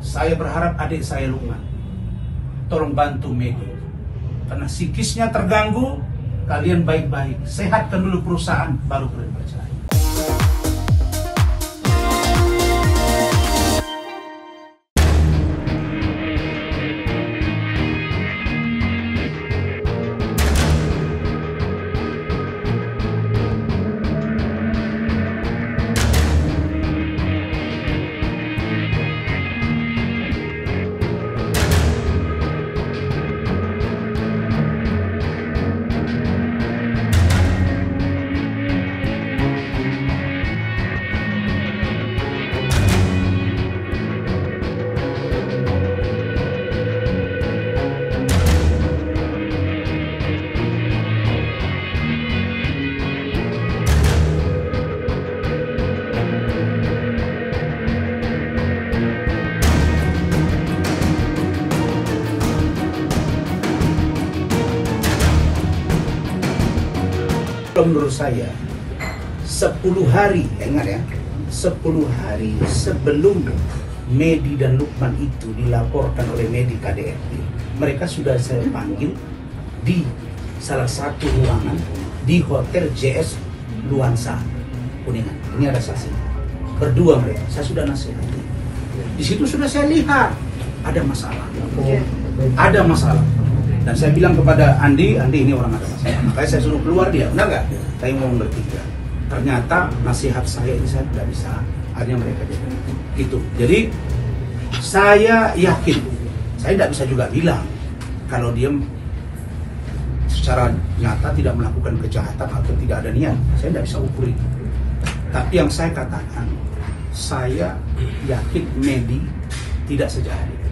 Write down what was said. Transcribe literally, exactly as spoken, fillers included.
Saya berharap adik saya Lukman, tolong bantu Mega. Karena psikisnya terganggu, kalian baik-baik. Sehatkan dulu perusahaan, baru boleh bercerai. Menurut saya sepuluh hari, ingat ya, sepuluh hari sebelum Medi dan Lukman itu dilaporkan oleh Medi K D R T, mereka sudah saya panggil di salah satu ruangan di Hotel J S Luansa Kuningan. Ini ada saksi berdua mereka, saya sudah nasihati. Di situ sudah saya lihat ada masalah, ada masalah. Dan saya bilang kepada Andi, Andi ini orang ada masalah. Makanya saya suruh keluar dia, benar nggak? Saya mau bertiga. Ternyata nasihat saya ini saya tidak bisa. Akhirnya mereka jadi gitu. Jadi saya yakin, saya tidak bisa juga bilang kalau dia secara nyata tidak melakukan kejahatan atau tidak ada niat. Saya tidak bisa ukur itu. Tapi yang saya katakan, saya yakin Medi tidak sejahat itu.